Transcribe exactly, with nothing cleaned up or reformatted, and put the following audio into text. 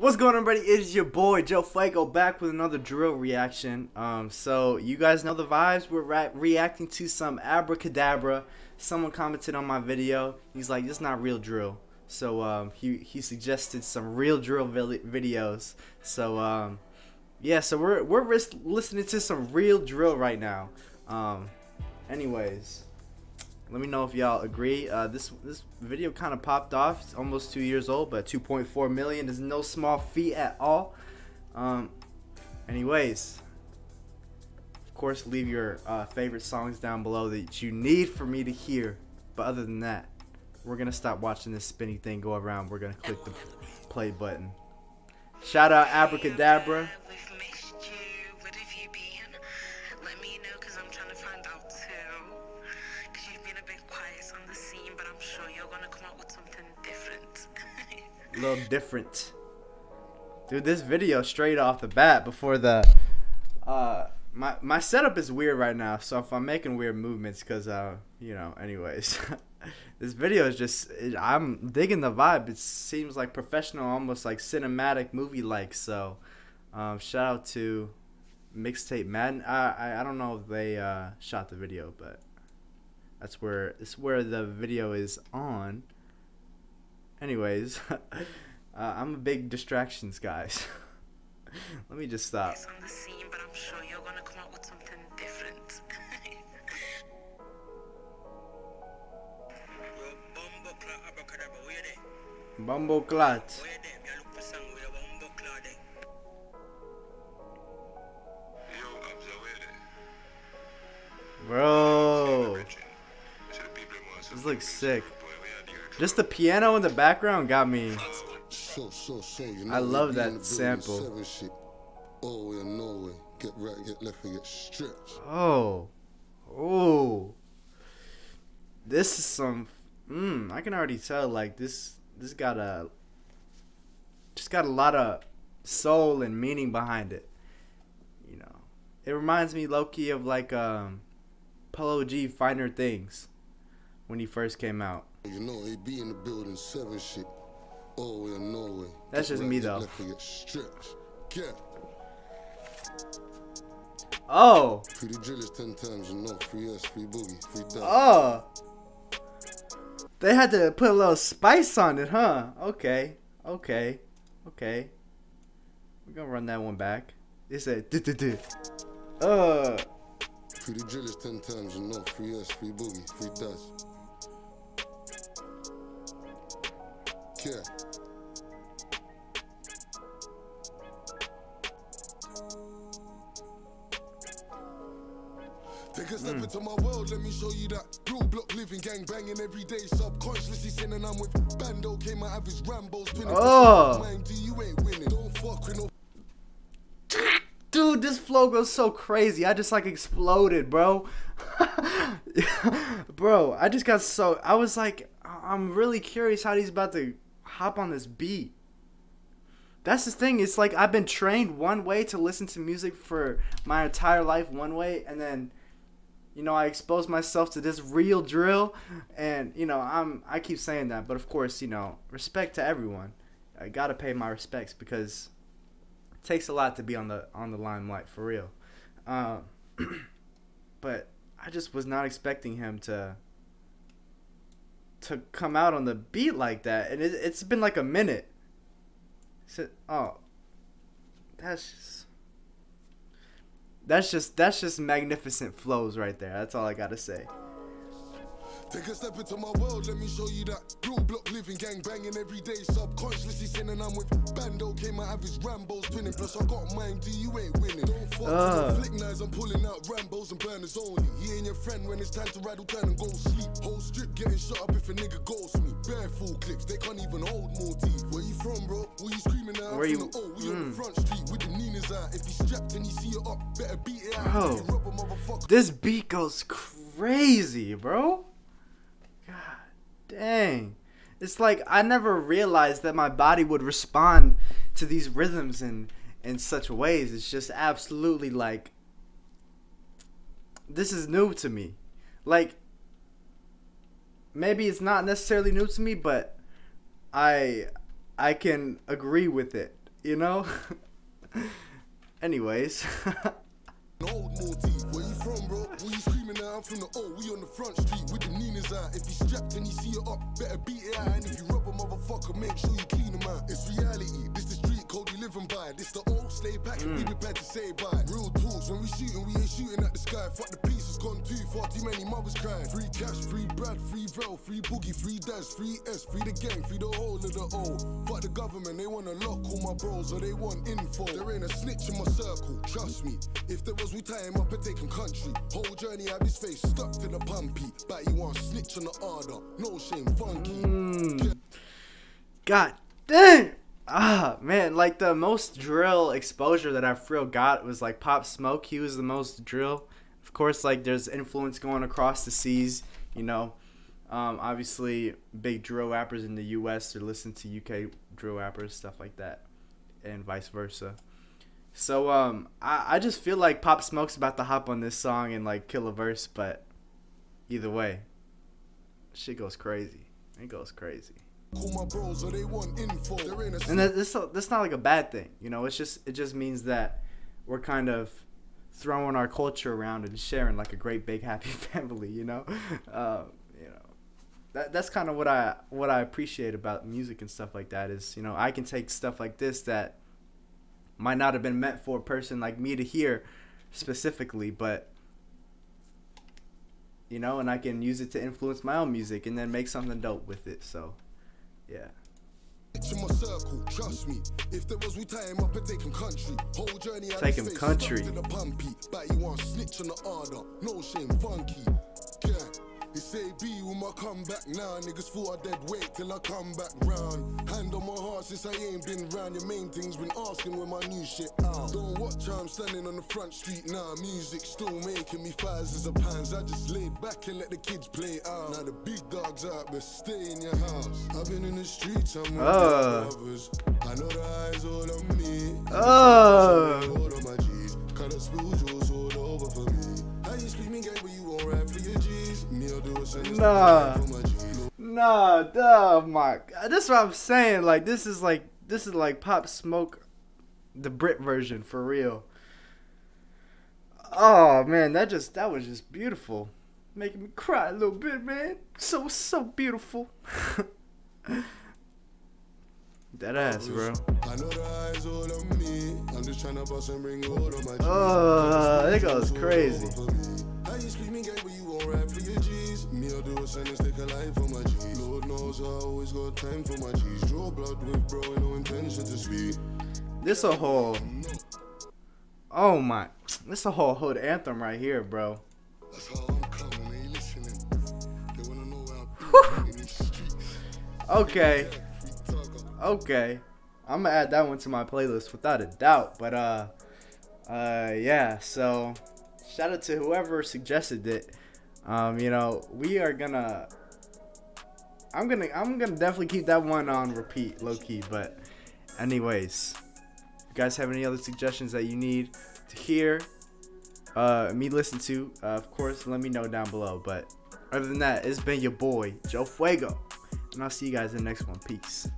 What's going on, everybody? It's your boy Joe Fuego back with another drill reaction. Um, so you guys know the vibes. We're re reacting to some Abracadabra. Someone commented on my video. He's like, "It's not real drill." So um, he he suggested some real drill videos. So um, yeah, so we're we're listening to some real drill right now. Um, anyways, let me know if y'all agree. Uh, this this video kind of popped off. It's almost two years old, but two point four million is no small feat at all. Um, anyways, of course, leave your uh, favorite songs down below that you need for me to hear. But other than that, we're gonna stop watching this spinny thing go around. We're gonna click the play button. Shout out Abracadabra. Little different, dude. This video straight off the bat before the uh my my setup is weird right now, so if I'm making weird movements, because uh you know, anyways, this video is just it, I'm digging the vibe. It seems like professional, almost like cinematic movie like. So um shout out to Mixtape Madden. I, I I don't know if they uh shot the video, but that's where it's where the video is on. Anyways, uh, I'm a big distractions guys. Let me just stop. On the scene, but I'm sure you're gonna come up with something different. Bumbo clat. Bro, this looks sick. Just the piano in the background got me. So, so, so, you know, I love that sample. Oh, you know, get right, get left, and get stripped. Oh, oh, this is some. Mmm, I can already tell. Like this, this got a, just got a lot of soul and meaning behind it. You know, it reminds me low key of like um, Polo G, Finer Things, when he first came out. You know, they be in the building, seven shit. Oh, we in Norway. That's just me, though. Oh. Free the drillers ten times, you know. Free us, free boogie, free dog. Oh. They had to put a little spice on it, huh? Okay, okay, okay. We're gonna run that one back. It said, duh, duh, duh. Uh. Free the drillers ten times, you know. Free us, free boogie, free dust. Yeah. Take a step mm. into my world, let me show you that real block living, gang banging every day, subconsciously sinning. I'm with Bando, came my average Rambo's winning. Oh, man, do you ain't winning? Don't fuck with no. Dude, this flow goes so crazy. I just like exploded, bro. Bro, I just got so I was like, I'm really curious how he's about to hop on this beat. That's the thing. It's like I've been trained one way to listen to music for my entire life one way, and then, you know, I expose myself to this real drill, and you know, I'm I keep saying that, but of course, you know, respect to everyone. I gotta pay my respects because it takes a lot to be on the on the limelight for real. Um, but I just was not expecting him to to come out on the beat like that, and it, it's been like a minute. So, oh, that's just, that's just that's just magnificent flows right there. That's all I gotta say. Take a step into my world, let me show you that real block living, gang banging every day, subconsciously sinning. I'm with Bando, came my average Rambo's twinning, plus I got mine, do you ain't winning? Don't fuck uh. flick knives, I'm pulling out Rambo's and burners only. He ain't your friend when it's time to rattle, turn and go sleep. Whole strip getting shut up if a nigga goes me. Bare full clips, they can't even hold more teeth. Where you from, bro? Where you screaming out? Where you? Oh, we mm. on the front street with the Ninas out. If you strapped and you see it up, better beat it out. Bro, rubber, motherfucker. This beat goes crazy, bro. Dang, it's like I never realized that my body would respond to these rhythms in in such ways. It's just absolutely like, this is new to me. Like, maybe it's not necessarily new to me, but I I can agree with it. you know? Anyways. From the old, we on the front street with the Ninas out. If you strapped and you see it up, better beat it out. And if you rob a motherfucker, make sure you clean them out. It's reality, this the street code we living by. This the old slave back, mm. we be bad to say bye. Real talks, when we shooting, we ain't shooting at the sky. Fuck the police, has gone too far, too many mothers crying. Free cash, free Brad, free Vrel, free Boogie, free Daz, free S, free the gang, free the whole of the O. Fuck the government, they wanna lock all my bros or they want info. There ain't a snitch in my circle, trust me. If there was, we tie him up and take him country. Whole journey, I his face stuck to the pumpy, but you want snitch on the order. No shame, funky. Mm. God dang! Ah, man, like the most drill exposure that I've real got was like Pop Smoke. He was the most drill. Of course, like there's influence going across the seas, you know. Um, obviously, big drill rappers in the U S are listening to U K drill rappers, stuff like that, and vice versa. So um, I, I just feel like Pop Smoke's about to hop on this song and like kill a verse, but either way, shit goes crazy. It goes crazy. And that's that's not like a bad thing, you know. It's just it just means that we're kind of throwing our culture around and sharing like a great big happy family, you know. Uh, you know, that that's kind of what I what I appreciate about music and stuff like that is, you know, I can take stuff like this that might not have been meant for a person like me to hear specifically, but, you know, and I can use it to influence my own music and then make something dope with it, so, yeah. Take him country. It's A B with my comeback now. Niggas thought I dead weight till I come back round. Hand on my heart since I ain't been round. Your main thing's been asking where my new shit out. Don't watch how I'm standing on the front street now. Music still making me thousands of pounds. I just laid back and let the kids play out. Now the big dogs out, but stay in your house. I've been in the streets, I'm with uh. I know the eyes all on me. Oh. Uh. All on my G's. Kind of spools all over for me. How you screaming game, but you all right for your G's? Nah, nah, duh, my God. That's what I'm saying. Like, this is like, this is like Pop Smoke, the Brit version, for real. Oh man, that just, that was just beautiful, making me cry a little bit, man. So, so beautiful. That ass, bro. I know the eyes all on me. I'm just trying to bust and bring all of my. Oh, that goes crazy. This a whole, oh my, this a whole hood anthem right here, bro. Okay, okay, I'm gonna add that one to my playlist without a doubt. But uh, uh, yeah. So shout out to whoever suggested it. Um, you know, we are gonna, I'm gonna, I'm gonna definitely keep that one on repeat, low key, but anyways, if you guys have any other suggestions that you need to hear, uh, me listen to, uh, of course, let me know down below, but other than that, it's been your boy, Joe Fuego, and I'll see you guys in the next one. Peace.